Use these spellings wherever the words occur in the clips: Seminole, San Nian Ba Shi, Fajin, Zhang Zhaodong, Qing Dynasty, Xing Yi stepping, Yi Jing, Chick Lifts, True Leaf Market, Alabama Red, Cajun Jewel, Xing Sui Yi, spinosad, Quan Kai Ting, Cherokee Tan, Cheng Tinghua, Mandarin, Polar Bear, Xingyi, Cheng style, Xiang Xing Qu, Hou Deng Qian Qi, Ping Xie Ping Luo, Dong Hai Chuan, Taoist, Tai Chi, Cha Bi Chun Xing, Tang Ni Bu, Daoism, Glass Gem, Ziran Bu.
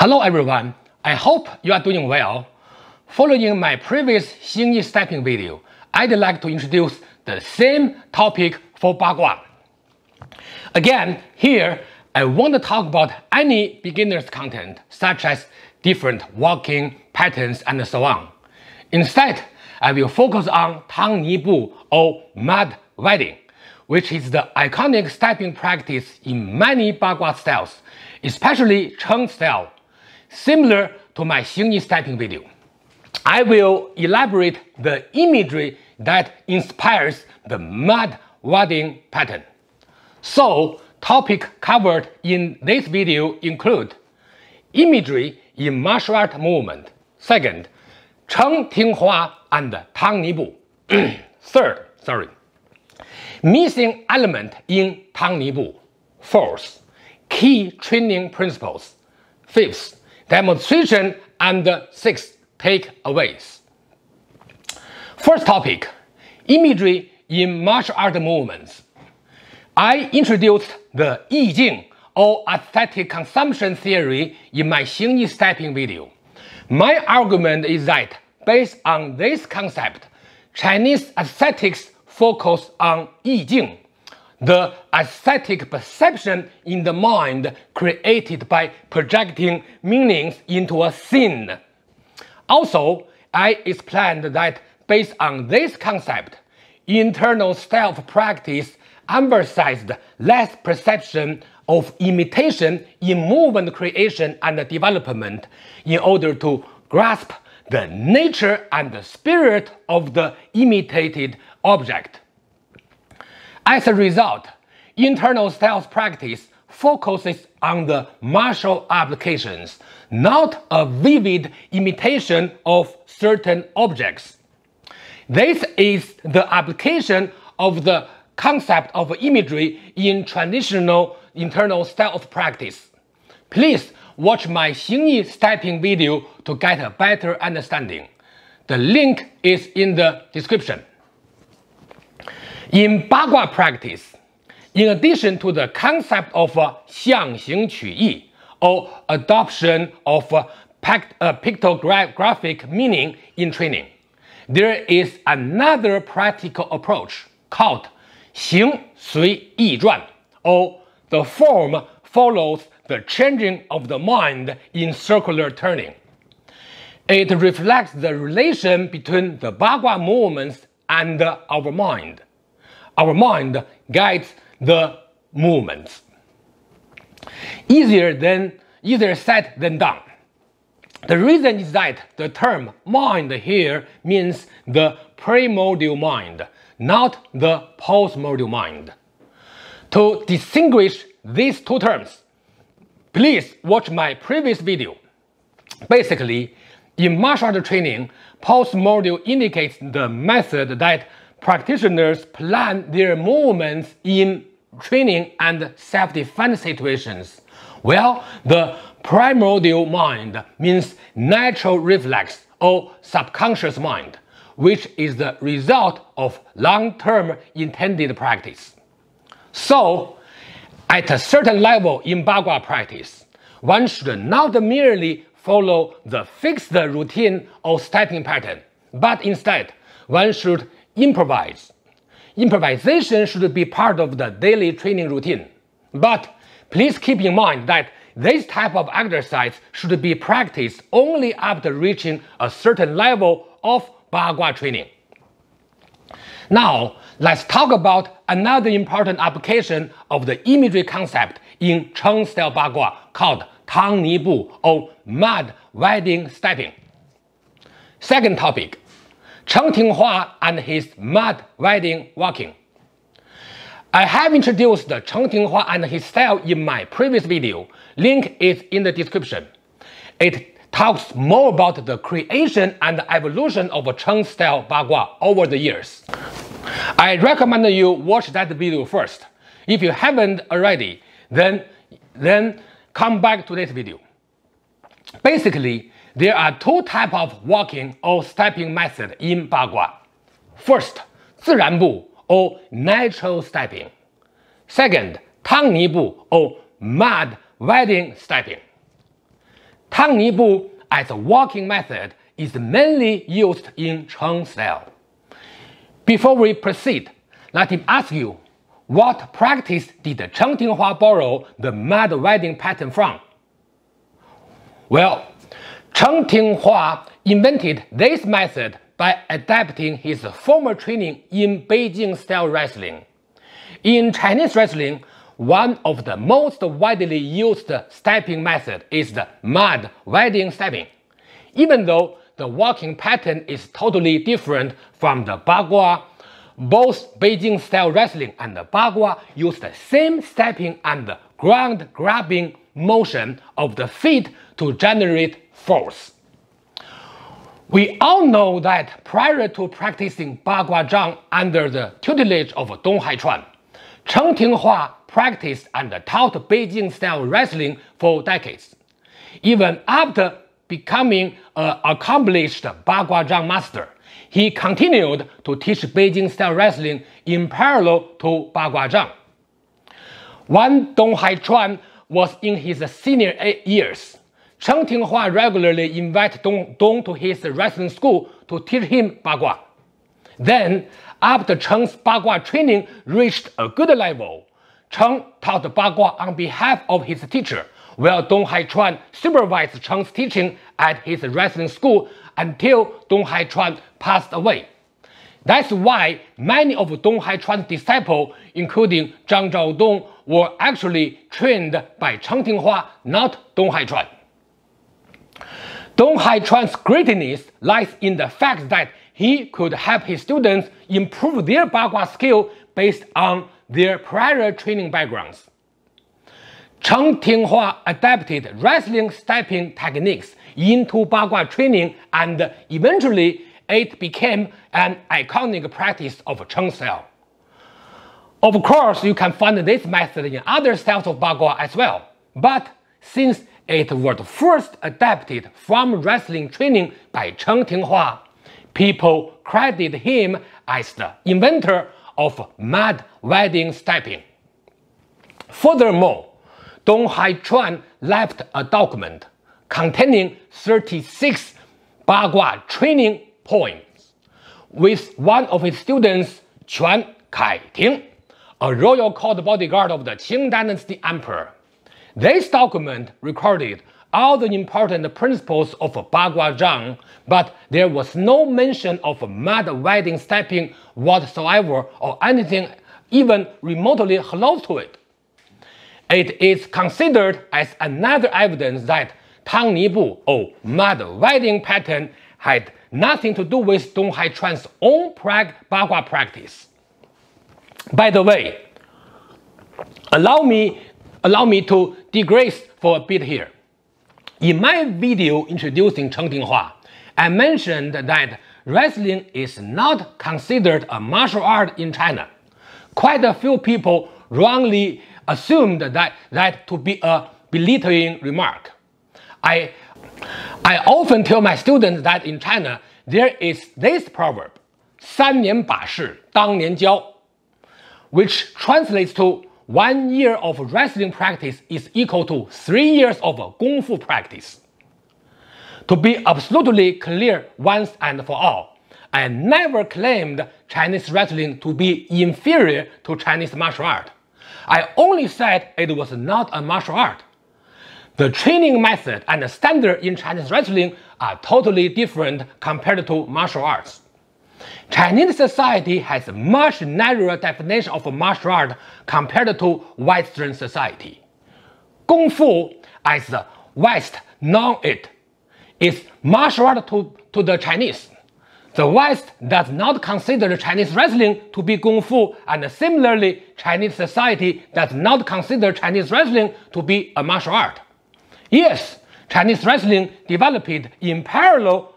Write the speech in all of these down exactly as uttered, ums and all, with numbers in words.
Hello everyone, I hope you are doing well. Following my previous Xing Yi stepping video, I'd like to introduce the same topic for Bagua. Again, here I want to talk about any beginner's content, such as different walking patterns and so on. Instead, I will focus on Tang Ni Bu or mud wedding, which is the iconic stepping practice in many Bagua styles, especially Cheng style. Similar to my Xingyi stepping video, I will elaborate the imagery that inspires the mud wedding pattern. So, topics covered in this video include imagery in martial art movement. Second, Cheng Tinghua and Tang Ni Bu. Third, sorry, missing element in Tang Ni Bu. Fourth, key training principles. Fifth, demonstration, and six takeaways. First topic, imagery in martial art movements. I introduced the Yi Jing or aesthetic consumption theory in my Xingyi stepping video. My argument is that based on this concept, Chinese aesthetics focus on Yi Jing, the aesthetic perception in the mind created by projecting meanings into a scene. Also, I explained that based on this concept, internal self-practice emphasized less perception of imitation in movement creation and development in order to grasp the nature and the spirit of the imitated object. As a result, internal stealth practice focuses on the martial applications, not a vivid imitation of certain objects. This is the application of the concept of imagery in traditional internal stealth practice. Please watch my Xingyi stepping video to get a better understanding. The link is in the description. In Bagua practice, in addition to the concept of Xiang Xing Qu or adoption of pictographic meaning in training, there is another practical approach called Xing Sui Yi or the form follows the changing of the mind in circular turning. It reflects the relation between the Bagua movements and our mind. Our mind guides the movements. Easier than, easier said than done. The reason is that the term mind here means the primordial mind, not the postmordial mind. To distinguish these two terms, please watch my previous video. Basically, in martial art training, postmordial indicates the method that practitioners plan their movements in training and self-defense situations. Well, the primordial mind means natural reflex or subconscious mind, which is the result of long-term intended practice. So, at a certain level in Bagua practice, one should not merely follow the fixed routine or stepping pattern, but instead, one should improvise. Improvisation should be part of the daily training routine. But please keep in mind that this type of exercise should be practiced only after reaching a certain level of Bagua training. Now, let's talk about another important application of the imagery concept in Cheng style Bagua called Tang Ni Bu or mud wedding stepping. Second topic, Cheng Tinghua and his mud wedding walking. I have introduced the Cheng Tinghua and his style in my previous video. Link is in the description. It talks more about the creation and evolution of Cheng style Bagua over the years. I recommend you watch that video first. If you haven't already, then, then come back to this video. Basically, there are two types of walking or stepping method in Bagua. First, Ziran Bu or natural stepping. Second, Tang Ni Bu or mud wedding stepping. Tang Ni Bu as a walking method is mainly used in Cheng style. Before we proceed, let me ask you, what practice did the Cheng Tinghua borrow the mud wedding pattern from? Well, Cheng Tinghua invented this method by adapting his former training in Beijing-style wrestling. In Chinese wrestling, one of the most widely used stepping method is the mud wedding stepping, even though the walking pattern is totally different from the Bagua. Both Beijing-style wrestling and the Bagua use the same stepping and ground-grabbing motion of the feet to generate force. We all know that prior to practicing Bagua Zhang under the tutelage of Dong Hai Chuan, Cheng Tinghua practiced and taught Beijing-style wrestling for decades. Even after becoming an accomplished Bagua Zhang master, he continued to teach Beijing-style wrestling in parallel to Bagua Zhang. When Dong Hai Chuan was in his senior years, Cheng Tinghua regularly invited Dong, Dong to his wrestling school to teach him Bagua. Then, after Cheng's Bagua training reached a good level, Cheng taught Bagua on behalf of his teacher, while Dong Hai Chuan supervised Cheng's teaching at his wrestling school until Dong Hai Chuan passed away. That's why many of Dong Hai Chuan's disciples, including Zhang Zhaodong, were actually trained by Cheng Tinghua, not Dong Hai Chuan. Dong Hai Chuan's greatness lies in the fact that he could help his students improve their Bagua skill based on their prior training backgrounds. Cheng Tinghua adapted wrestling stepping techniques into Bagua training, and eventually it became an iconic practice of Cheng style. Of course, you can find this method in other styles of Bagua as well, but since it was first adapted from wrestling training by Cheng Tinghua, people credit him as the inventor of mud wedding stepping. Furthermore, Dong Hai Chuan left a document containing thirty-six Bagua training points with one of his students, Quan Kai Ting, a royal court bodyguard of the Qing Dynasty emperor. This document recorded all the important principles of Bagua Zhang, but there was no mention of mud wedding stepping whatsoever or anything even remotely close to it. It is considered as another evidence that Tang Ni Bu, or mud wedding pattern, had nothing to do with Dong Hai Chuan's own Bagua practice. By the way, allow me, allow me to digress for a bit here. In my video introducing Cheng Tinghua, I mentioned that wrestling is not considered a martial art in China. Quite a few people wrongly assumed that, that to be a belittling remark. I, I often tell my students that in China, there is this proverb, San Nian Ba Shi, Dang Nian Jiao, which translates to one year of wrestling practice is equal to three years of Kung Fu practice. To be absolutely clear once and for all, I never claimed Chinese wrestling to be inferior to Chinese martial art. I only said it was not a martial art. The training method and the standard in Chinese wrestling are totally different compared to martial arts. Chinese society has a much narrower definition of martial art compared to Western society. Kung Fu, as the West knows it, is martial art to, to the Chinese. The West does not consider Chinese wrestling to be Kung Fu, and similarly, Chinese society does not consider Chinese wrestling to be a martial art. Yes, Chinese wrestling developed in parallel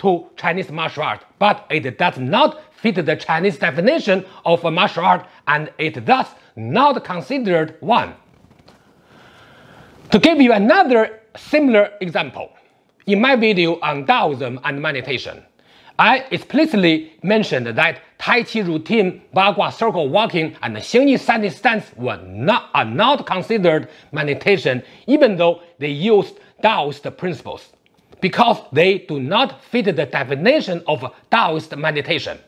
to Chinese martial art, but it does not fit the Chinese definition of a martial art, and it thus not considered one. To give you another similar example, in my video on Taoism and meditation, I explicitly mentioned that Tai Chi routine, Bagua circle walking, and Xing Yi standing stance were not, are not considered meditation, even though they used Taoist principles because they do not fit the definition of Taoist meditation.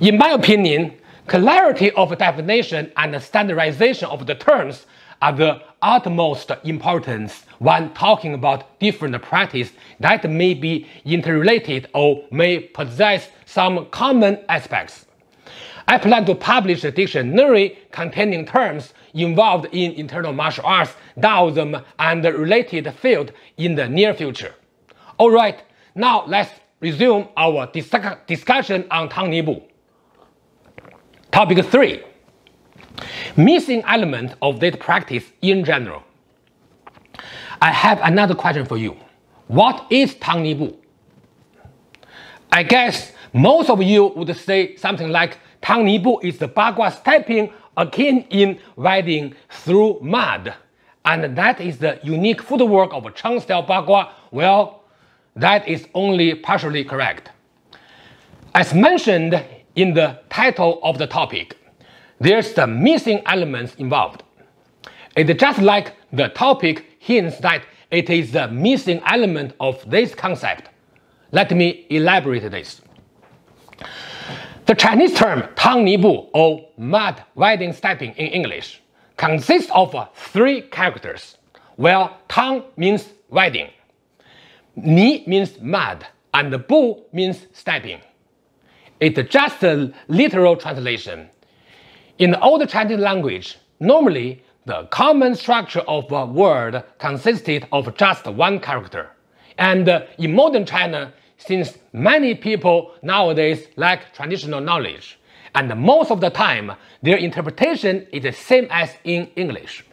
In my opinion, clarity of definition and standardization of the terms are the utmost importance when talking about different practices that may be interrelated or may possess some common aspects. I plan to publish a dictionary containing terms involved in internal martial arts, Daoism, and the related field in the near future. Alright, now let's resume our dis discussion on Tang Ni Bu. Topic three. Missing element of this practice in general. I have another question for you. What is Tang Ni Bu? I guess most of you would say something like Tang Ni Bu is the Bagua stepping akin in wading through mud, and that is the unique footwork of Cheng style Bagua. Well, that is only partially correct. As mentioned in the title of the topic, there's the missing elements involved. It's just like the topic hints that it is the missing element of this concept. Let me elaborate this. The Chinese term Tang Ni Bu, or mud wading stepping in English, consists of three characters. Well, Tang means wading, Ni means mud, and Bu means stepping. It's just a literal translation. In the Old Chinese language, normally the common structure of a word consisted of just one character. And in modern China, since many people nowadays lack traditional knowledge, and most of the time their interpretation is the same as in English,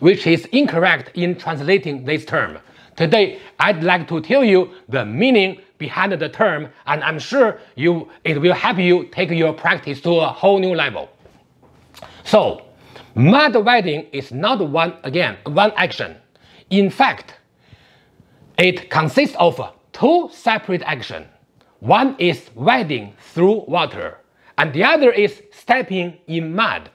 which is incorrect in translating this term. Today, I'd like to tell you the meaning behind the term, and I'm sure you, it will help you take your practice to a whole new level. So, mud wading is not one again, one action. In fact, it consists of two separate actions. One is wading through water, and the other is stepping in mud.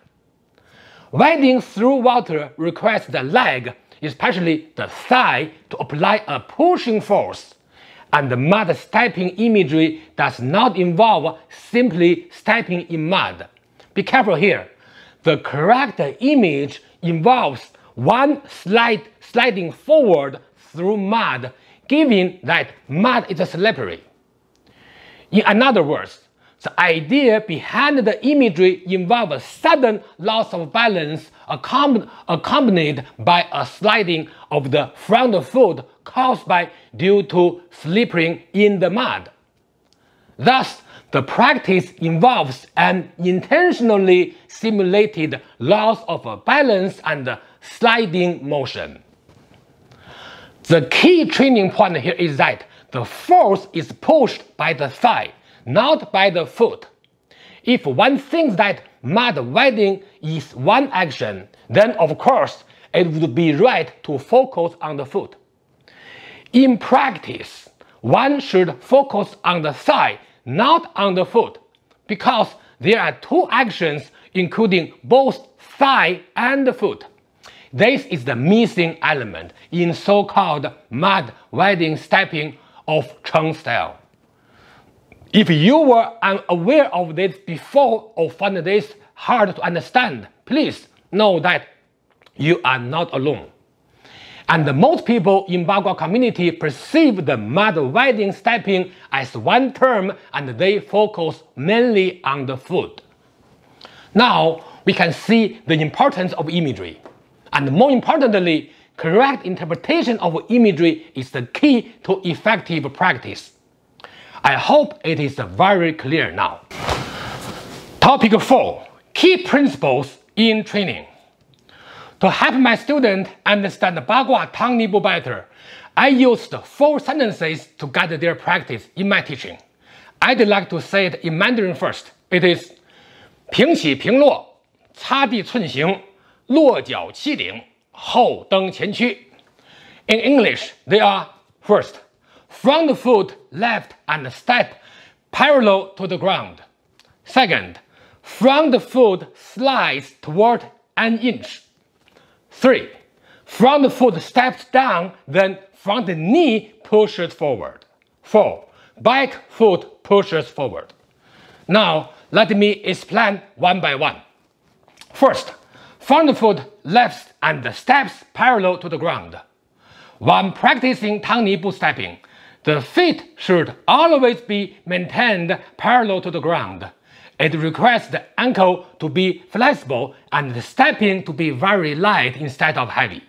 Wading through water requires the leg, especially the thigh, to apply a pushing force, and the mud stepping imagery does not involve simply stepping in mud. Be careful here. The correct image involves one slide sliding forward through mud, given that mud is slippery. In other words, the idea behind the imagery involves a sudden loss of balance accompanied by a sliding of the front foot caused by due to slipping in the mud. Thus, the practice involves an intentionally simulated loss of balance and sliding motion. The key training point here is that the force is pushed by the thigh, not by the foot. If one thinks that mud wading is one action, then of course it would be right to focus on the foot. In practice, one should focus on the thigh, not on the foot, because there are two actions including both thigh and foot. This is the missing element in so-called mud wading stepping of Cheng style. If you were unaware of this before or found this hard to understand, please know that you are not alone. And most people in Bagua community perceive the mud wading stepping as one term, and they focus mainly on the foot. Now we can see the importance of imagery. And more importantly, correct interpretation of imagery is the key to effective practice. I hope it is very clear now. Topic four. Key principles in training. To help my students understand Bagua Tang Ni Bu better, I used four sentences to guide their practice in my teaching. I'd like to say it in Mandarin first. It is Ping Xie Ping Luo, Cha Bi Chun Xing, Luo Jiao Qi Ding, Hou Deng Qian Qi. In English, they are first, front foot left and step parallel to the ground. Second, front foot slides toward an inch. three. From the foot stepped down, then from the knee pushes forward. four. Back foot pushes forward. Now, let me explain one by one. First, from the foot lifts and the steps parallel to the ground. When practicing Tang Ni Bu stepping, the feet should always be maintained parallel to the ground. It requires the ankle to be flexible and the stepping to be very light instead of heavy,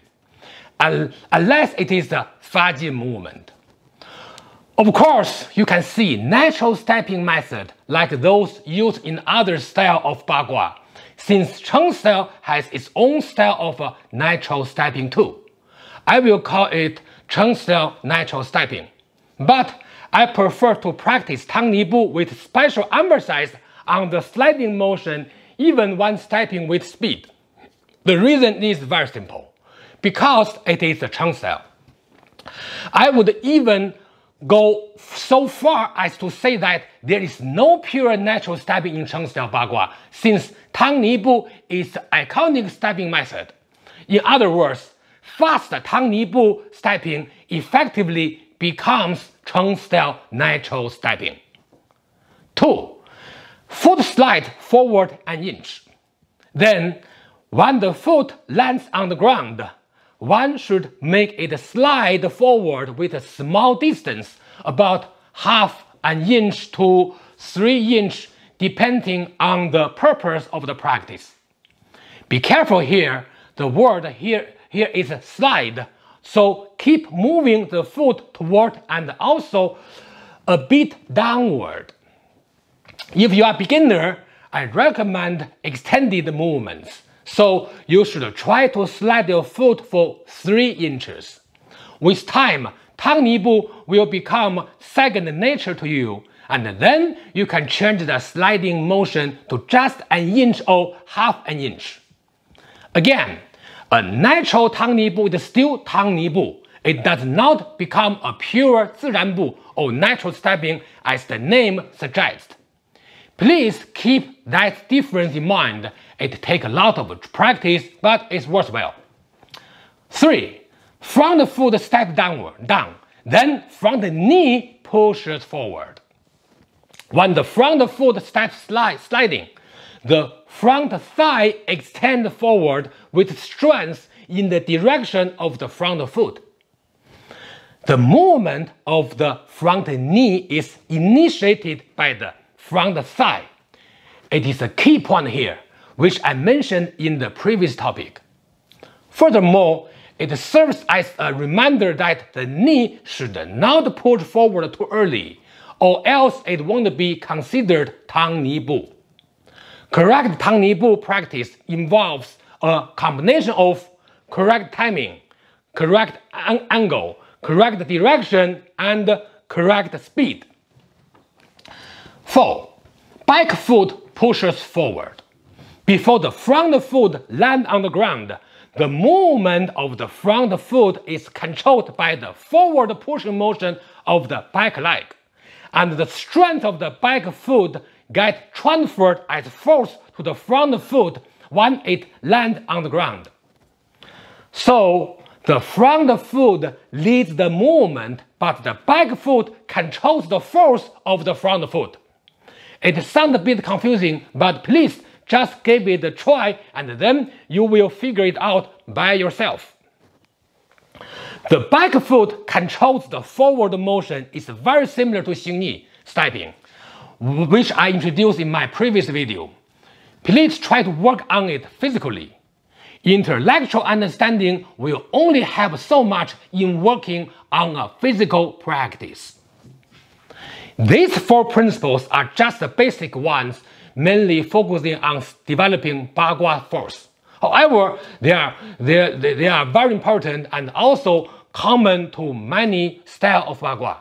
unless it is the Fajin movement. Of course, you can see natural stepping methods like those used in other styles of Bagua, since Cheng style has its own style of natural stepping too. I will call it Cheng style natural stepping. But I prefer to practice Tang Ni Bu with special emphasis on the sliding motion even when stepping with speed. The reason is very simple, because it is the Cheng style. I would even go so far as to say that there is no pure natural stepping in Cheng style Bagua, since Tang Ni Bu is the iconic stepping method. In other words, fast Tang Ni Bu stepping effectively becomes Cheng style natural stepping. two. Foot slide forward an inch. Then, when the foot lands on the ground, one should make it slide forward with a small distance, about half an inch to three inch, depending on the purpose of the practice. Be careful here, the word here, here is slide. So keep moving the foot toward and also a bit downward. If you are a beginner, I recommend extended movements. So you should try to slide your foot for three inches. With time, Tang Ni Bu will become second nature to you, and then you can change the sliding motion to just an inch or half an inch. Again, a natural Tang Ni Bu is still Tang Ni Bu. It does not become a pure Ziran Bu or natural stepping as the name suggests. Please keep that difference in mind. It takes a lot of practice, but it's worthwhile. three. From the foot step downward, down, then from the knee pushes forward. When the front foot steps slide, sliding, the front thigh extends forward with strength in the direction of the front foot. The movement of the front knee is initiated by the front thigh. It is a key point here, which I mentioned in the previous topic. Furthermore, it serves as a reminder that the knee should not push forward too early, or else it won't be considered Tang Ni Bu. Correct Tang Ni Bu practice involves a combination of correct timing, correct an angle, correct direction, and correct speed. four. Back foot pushes forward. Before the front foot lands on the ground, the movement of the front foot is controlled by the forward pushing motion of the back leg, and the strength of the back foot gets transferred as force to the front foot when it lands on the ground. So, the front foot leads the movement, but the back foot controls the force of the front foot. It sounds a bit confusing, but please just give it a try and then you will figure it out by yourself. The back foot controls the forward motion is very similar to Xing Yi stepping, which I introduced in my previous video. Please try to work on it physically. Intellectual understanding will only help so much in working on a physical practice. These four principles are just the basic ones, mainly focusing on developing Bagua force. However, they are, they, they are very important and also common to many styles of Bagua.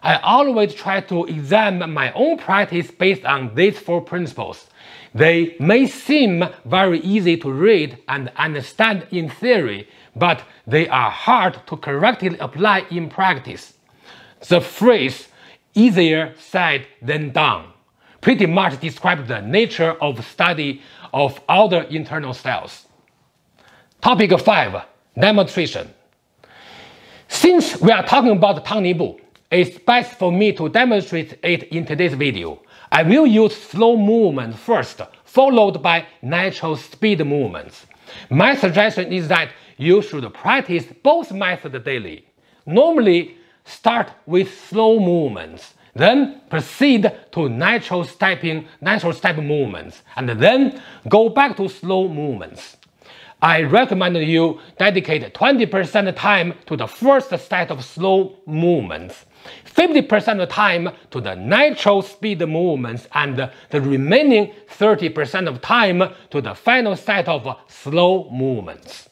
I always try to examine my own practice based on these four principles. They may seem very easy to read and understand in theory, but they are hard to correctly apply in practice. The phrase, easier said than done, pretty much describes the nature of study of other internal styles. Topic five. demonstration. Since we are talking about Tang Ni Bu, it's best for me to demonstrate it in today's video. I will use slow movement first, followed by natural speed movements. My suggestion is that you should practice both methods daily. Normally, start with slow movements, then proceed to natural stepping, natural step movements, and then go back to slow movements. I recommend you dedicate twenty percent time to the first set of slow movements, fifty percent time to the natural speed movements, and the remaining thirty percent of time to the final set of slow movements.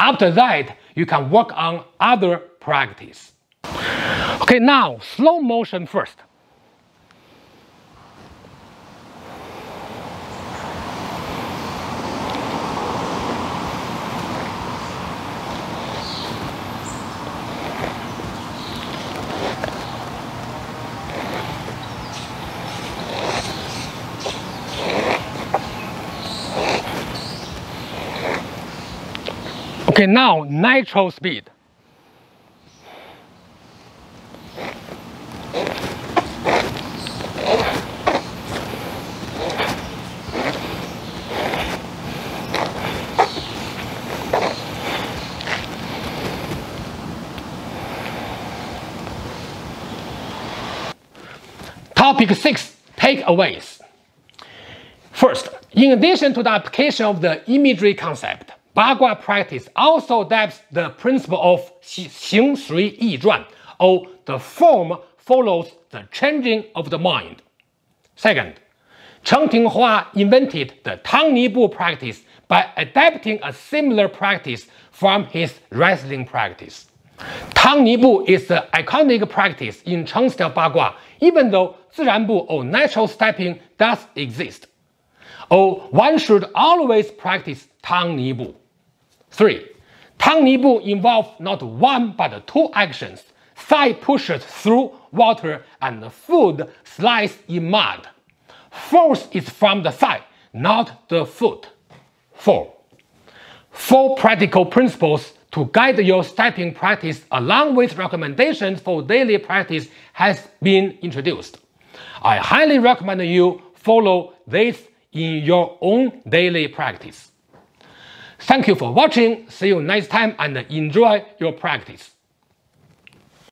After that, you can work on other practice. Okay, now slow motion first. Okay, now natural speed. Topic six, takeaways. First, in addition to the application of the imagery concept, Bagua practice also adapts the principle of Xing Sui Yi, or the form follows the changing of the mind. Second, Cheng Tinghua invented the Tang Ni Bu practice by adapting a similar practice from his wrestling practice. Tang Ni Bu is the iconic practice in Cheng style Bagua, even though Ziran Bu or natural stepping does exist. Or one should always practice Tang Ni Bu. Three. Tang Ni Bu involves not one but two actions: side pushes through water and food sliced in mud. Force is from the side, not the foot. Four. Four practical principles to guide your stepping practice along with recommendations for daily practice has been introduced. I highly recommend you follow this in your own daily practice. Thank you for watching, see you next time, and enjoy your practice.